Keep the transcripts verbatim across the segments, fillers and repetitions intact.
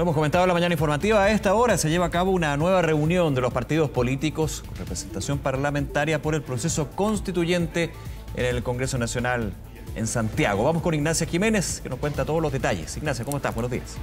Lo hemos comentado en la mañana informativa. A esta hora se lleva a cabo una nueva reunión de los partidos políticos con representación parlamentaria por el proceso constituyente en el Congreso Nacional en Santiago. Vamos con Ignacia Jiménez, que nos cuenta todos los detalles. Ignacia, ¿cómo estás? Buenos días.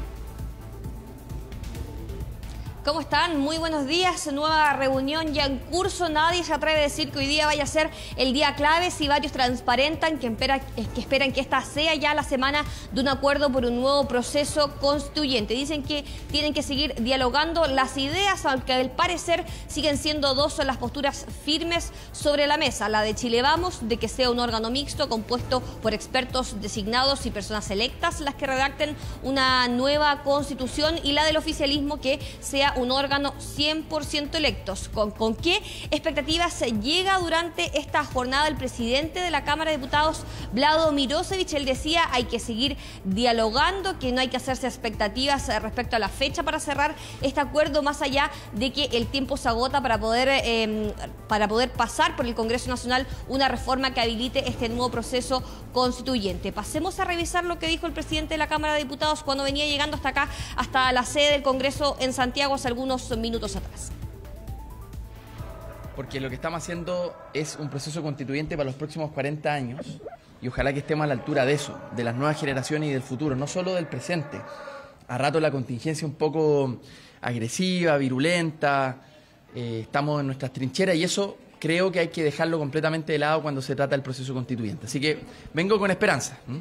¿Cómo están? Muy buenos días. Nueva reunión ya en curso. Nadie se atreve a decir que hoy día vaya a ser el día clave. Si varios transparentan que, espera, que esperan que esta sea ya la semana de un acuerdo por un nuevo proceso constituyente. Dicen que tienen que seguir dialogando las ideas, aunque al parecer siguen siendo dos las posturas firmes sobre la mesa. La de Chile Vamos, de que sea un órgano mixto compuesto por expertos designados y personas electas las que redacten una nueva constitución, y la del oficialismo, que sea un órgano cien por ciento electos. ¿Con, ¿Con qué expectativas llega durante esta jornada el presidente de la Cámara de Diputados, Vlado Mirosevich? Él decía, hay que seguir dialogando, que no hay que hacerse expectativas respecto a la fecha para cerrar este acuerdo, más allá de que el tiempo se agota para poder, eh, para poder pasar por el Congreso Nacional una reforma que habilite este nuevo proceso constituyente. Pasemos a revisar lo que dijo el presidente de la Cámara de Diputados cuando venía llegando hasta acá, hasta la sede del Congreso en Santiago, algunos minutos atrás. Porque lo que estamos haciendo es un proceso constituyente para los próximos cuarenta años, y ojalá que estemos a la altura de eso, de las nuevas generaciones y del futuro, no solo del presente. A rato la contingencia un poco agresiva, virulenta, eh, estamos en nuestras trincheras, y eso creo que hay que dejarlo completamente de lado cuando se trata del proceso constituyente. Así que vengo con esperanza. ¿Mm?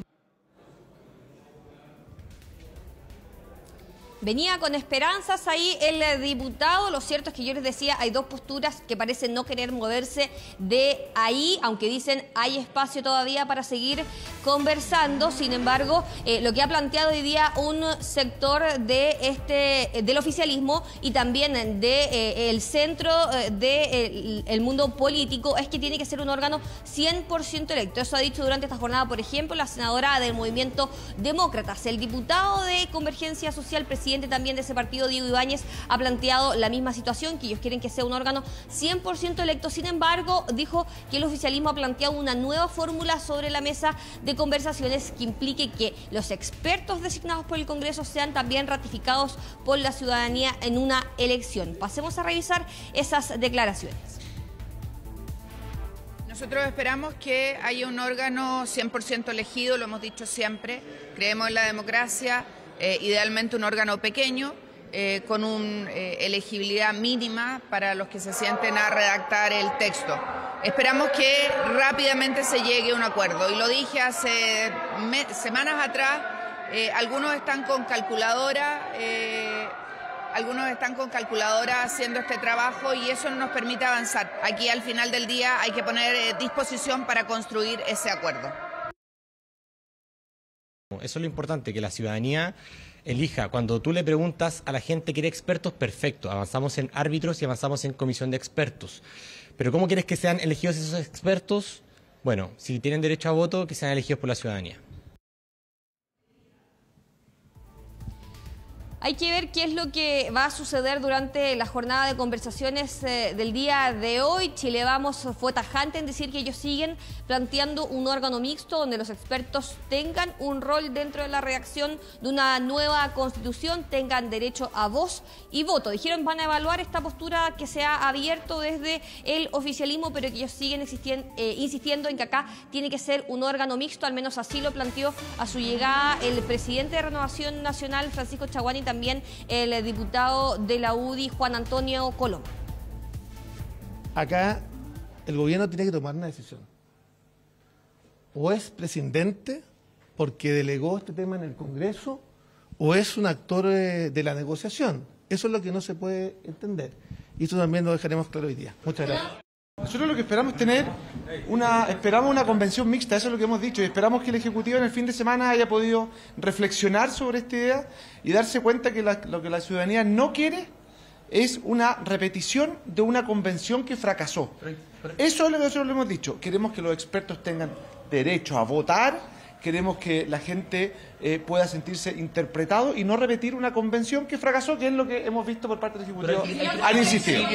Venía con esperanzas ahí el diputado. Lo cierto es que yo les decía, hay dos posturas que parecen no querer moverse de ahí, aunque dicen hay espacio todavía para seguir conversando. Sin embargo, eh, lo que ha planteado hoy día un sector de este, del oficialismo y también del de, eh, el centro del de, eh, el mundo político es que tiene que ser un órgano cien por ciento electo. Eso ha dicho durante esta jornada, por ejemplo, la senadora del Movimiento Demócratas. El diputado de Convergencia Social, presidente presidente también de ese partido, Diego Ibáñez, ha planteado la misma situación, que ellos quieren que sea un órgano cien por ciento electo. Sin embargo, dijo que el oficialismo ha planteado una nueva fórmula sobre la mesa de conversaciones que implique que los expertos designados por el Congreso sean también ratificados por la ciudadanía en una elección. Pasemos a revisar esas declaraciones. Nosotros esperamos que haya un órgano cien por ciento elegido, lo hemos dicho siempre, creemos en la democracia. Eh, idealmente un órgano pequeño, eh, con una eh, elegibilidad mínima para los que se sienten a redactar el texto. Esperamos que rápidamente se llegue a un acuerdo. Y lo dije hace semanas atrás, eh, algunos están con calculadora, eh, algunos están con calculadora haciendo este trabajo, y eso no nos permite avanzar. Aquí al final del día hay que poner eh, disposición para construir ese acuerdo. Eso es lo importante, que la ciudadanía elija. Cuando tú le preguntas a la gente, ¿quiere expertos? Perfecto, avanzamos en árbitros y avanzamos en comisión de expertos. Pero ¿cómo quieres que sean elegidos esos expertos? Bueno, si tienen derecho a voto, que sean elegidos por la ciudadanía. Hay que ver qué es lo que va a suceder durante la jornada de conversaciones eh, del día de hoy. Chile Vamos fue tajante en decir que ellos siguen planteando un órgano mixto donde los expertos tengan un rol dentro de la redacción de una nueva constitución, tengan derecho a voz y voto. Dijeron van a evaluar esta postura que se ha abierto desde el oficialismo, pero que ellos siguen existien, eh, insistiendo en que acá tiene que ser un órgano mixto, al menos así lo planteó a su llegada el presidente de Renovación Nacional, Francisco Chaguán, también el diputado de la U D I, Juan Antonio Coloma. Acá el gobierno tiene que tomar una decisión. O es presidente porque delegó este tema en el Congreso, o es un actor de la negociación. Eso es lo que no se puede entender. Y eso también lo dejaremos claro hoy día. Muchas gracias. Nosotros lo que esperamos es tener una, esperamos una convención mixta, eso es lo que hemos dicho, y esperamos que el Ejecutivo en el fin de semana haya podido reflexionar sobre esta idea y darse cuenta que la, lo que la ciudadanía no quiere es una repetición de una convención que fracasó. Eso es lo que nosotros le hemos dicho, queremos que los expertos tengan derecho a votar, queremos que la gente eh, pueda sentirse interpretado y no repetir una convención que fracasó, que es lo que hemos visto por parte del Ejecutivo, han insistido.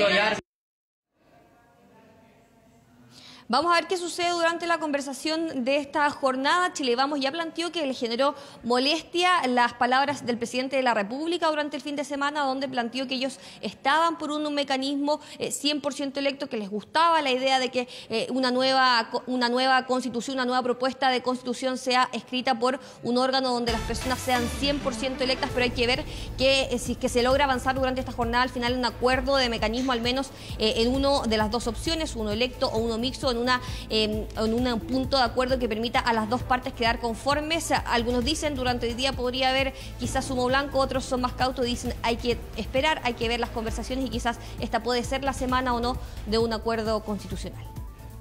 Vamos a ver qué sucede durante la conversación de esta jornada. Chile Vamos ya planteó que le generó molestia las palabras del presidente de la República durante el fin de semana, donde planteó que ellos estaban por un, un mecanismo eh, cien por ciento electo, que les gustaba la idea de que eh, una, nueva, una nueva constitución, una nueva propuesta de constitución sea escrita por un órgano donde las personas sean cien por ciento electas, pero hay que ver que eh, si es que se logra avanzar durante esta jornada, al final un acuerdo de mecanismo al menos eh, en uno de las dos opciones, uno electo o uno mixto, en una, eh, en un punto de acuerdo que permita a las dos partes quedar conformes. Algunos dicen durante el día podría haber quizás humo blanco, otros son más cautos, dicen hay que esperar, hay que ver las conversaciones y quizás esta puede ser la semana o no de un acuerdo constitucional.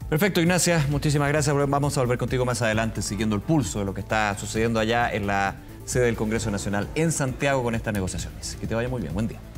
Perfecto, Ignacia, muchísimas gracias. Vamos a volver contigo más adelante siguiendo el pulso de lo que está sucediendo allá en la sede del Congreso Nacional en Santiago con estas negociaciones. Que te vaya muy bien, buen día.